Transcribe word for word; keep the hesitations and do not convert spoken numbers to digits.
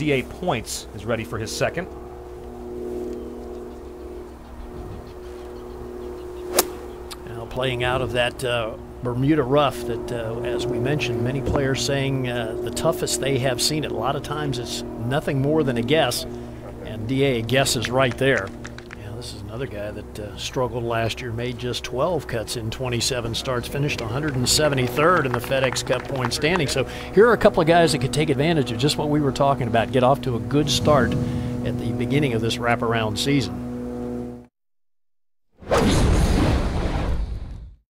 D A. Points is ready for his second. Now playing out of that uh, Bermuda rough that, uh, as we mentioned, many players saying uh, the toughest they have seen it. A lot of times it's nothing more than a guess, and D A guesses right there. This is another guy that uh, struggled last year, made just twelve cuts in twenty-seven starts, finished one hundred seventy-third in the FedEx Cup point standing. So here are a couple of guys that could take advantage of just what we were talking about, get off to a good start at the beginning of this wraparound season.